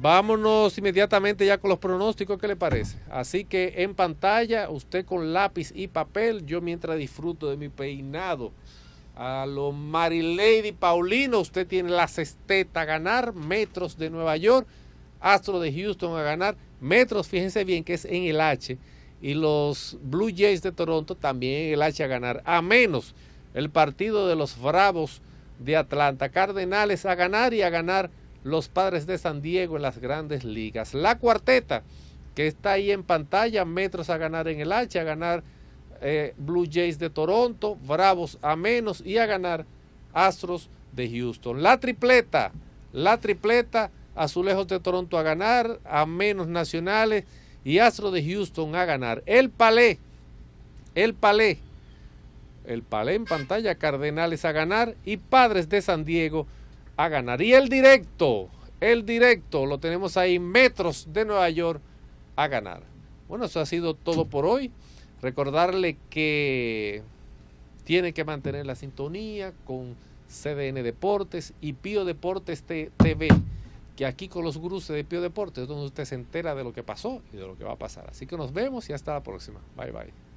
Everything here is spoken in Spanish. Vámonos inmediatamente ya con los pronósticos, ¿qué le parece? Así que en pantalla, usted con lápiz y papel, yo mientras disfruto de mi peinado. A lo Marileady Paulino, usted tiene la sexteta a ganar, Metros de Nueva York, Astro de Houston a ganar, Metros, fíjense bien que es en el H, y los Blue Jays de Toronto también en el H a ganar, a menos el partido de los Bravos de Atlanta, Cardenales a ganar y a ganar los Padres de San Diego en las Grandes Ligas. La cuarteta que está ahí en pantalla, Metros a ganar en el H, a ganar Blue Jays de Toronto, Bravos a menos y a ganar Astros de Houston. La tripleta, Azulejos de Toronto a ganar, a menos Nacionales y Astros de Houston a ganar. El palé en pantalla, Cardenales a ganar y Padres de San Diego a ganar. Y el directo lo tenemos ahí, Metros de Nueva York a ganar. Bueno, eso ha sido todo por hoy. Recordarle que tiene que mantener la sintonía con CDN Deportes y Pío Deportes TV, que aquí con los Guruses de Pío Deportes es donde usted se entera de lo que pasó y de lo que va a pasar. Así que nos vemos y hasta la próxima. Bye, bye.